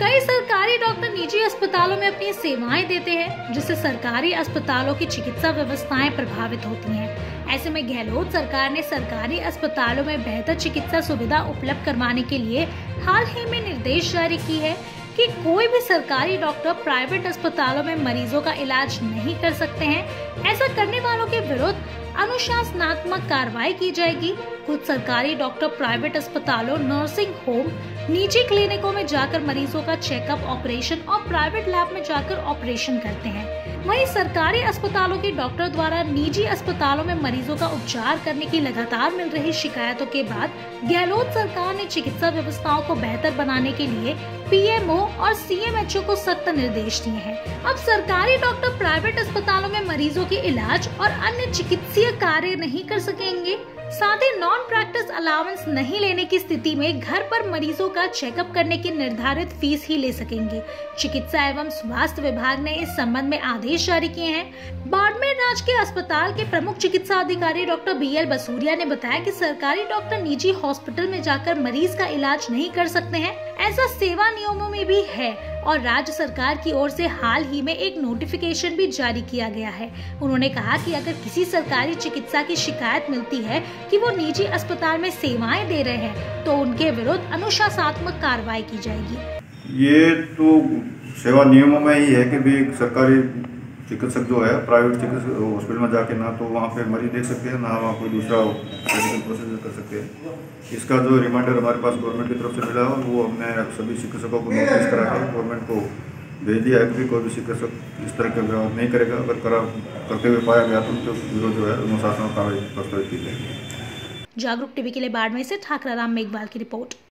कई सरकारी डॉक्टर निजी अस्पतालों में अपनी सेवाएं देते हैं, जिससे सरकारी अस्पतालों की चिकित्सा व्यवस्थाएं प्रभावित होती हैं। ऐसे में गहलोत सरकार ने सरकारी अस्पतालों में बेहतर चिकित्सा सुविधा उपलब्ध करवाने के लिए हाल ही में निर्देश जारी की है कि कोई भी सरकारी डॉक्टर प्राइवेट अस्पतालों में मरीजों का इलाज नहीं कर सकते हैं। ऐसा करने वालों के विरुद्ध अनुशासनात्मक कार्रवाई की जाएगी। कुछ सरकारी डॉक्टर प्राइवेट अस्पतालों, नर्सिंग होम, निजी क्लिनिकों में जाकर मरीजों का चेकअप, ऑपरेशन और प्राइवेट लैब में जाकर ऑपरेशन करते हैं। वहीं सरकारी अस्पतालों के डॉक्टर द्वारा निजी अस्पतालों में मरीजों का उपचार करने की लगातार मिल रही शिकायतों के बाद गहलोत सरकार ने चिकित्सा व्यवस्थाओं को बेहतर बनाने के लिए पीएमओ और सीएमएचओ को सख्त निर्देश दिए हैं। अब सरकारी डॉक्टर प्राइवेट अस्पतालों में मरीजों के इलाज और अन्य चिकित्सीय कार्य नहीं कर सकेंगे। साथ ही नॉन प्रैक्टिस अलाउंस नहीं लेने की स्थिति में घर पर मरीजों का चेकअप करने की निर्धारित फीस ही ले सकेंगे। चिकित्सा एवं स्वास्थ्य विभाग ने इस संबंध में आदेश जारी किए हैं। बाड़मेर राज्य के अस्पताल के प्रमुख चिकित्सा अधिकारी डॉक्टर बी.एल. एल बसूरिया ने बताया कि सरकारी डॉक्टर निजी हॉस्पिटल में जाकर मरीज का इलाज नहीं कर सकते हैं। ऐसा सेवा नियमों में भी है और राज्य सरकार की ओर से हाल ही में एक नोटिफिकेशन भी जारी किया गया है। उन्होंने कहा कि अगर किसी सरकारी चिकित्सा की शिकायत मिलती है कि वो निजी अस्पताल में सेवाएं दे रहे हैं, तो उनके विरुद्ध अनुशासनात्मक कार्रवाई की जाएगी। ये तो सेवा नियमों में ही है कि भी सरकारी चिकित्सक जो है प्राइवेट चिकित्सक हॉस्पिटल में जाके ना तो वहाँ पे मरीज देख सकते हैं, ना वहाँ कोई दूसरा मेडिकल प्रोसीजर कर सकते हैं। इसका जो रिमाइंडर हमारे पास गवर्नमेंट की तरफ से मिला है वो हमने सभी चिकित्सकों को नोटिस करा के गवर्नमेंट को भेज दिया है कि कोई भी चिकित्सक इस तरह का व्यवहार नहीं करेगा। अगर करते हुए पाया गया तो उनके विरोध जो है अनुशासनात्मक कार्रवाई की जाएगी। जागरूक टीवी के लिए बाड़मेर से ठाकराराम मेघवाल की रिपोर्ट।